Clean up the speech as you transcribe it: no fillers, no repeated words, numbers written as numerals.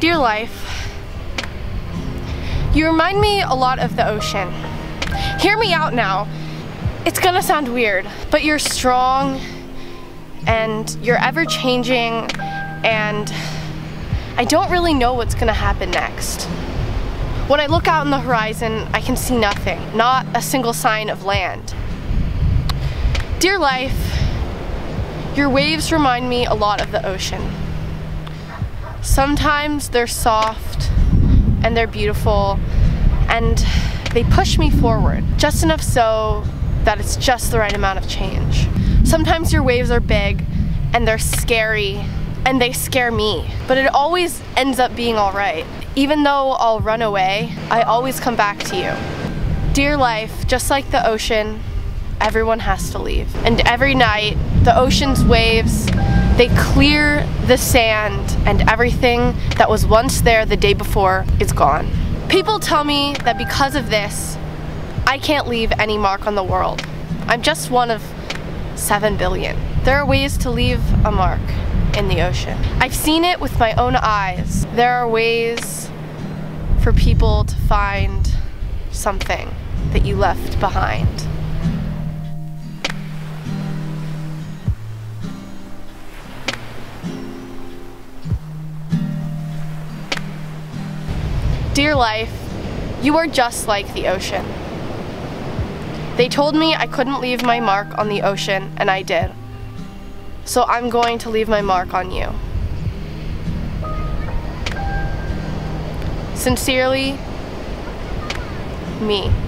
Dear life, you remind me a lot of the ocean. Hear me out now. It's gonna sound weird, but you're strong and you're ever-changing, and I don't really know what's gonna happen next. When I look out on the horizon, I can see nothing, not a single sign of land. Dear life, your waves remind me a lot of the ocean. Sometimes they're soft and they're beautiful and they push me forward, just enough so that it's just the right amount of change. Sometimes your waves are big and they're scary and they scare me, but it always ends up being all right. Even though I'll run away, I always come back to you. Dear life, just like the ocean, everyone has to leave. And every night, the ocean's waves, they clear the sand, and everything that was once there the day before is gone. People tell me that because of this, I can't leave any mark on the world. I'm just one of 7 billion. There are ways to leave a mark in the ocean. I've seen it with my own eyes. There are ways for people to find something that you left behind. Dear life, you are just like the ocean. They told me I couldn't leave my mark on the ocean, and I did. So I'm going to leave my mark on you. Sincerely, me.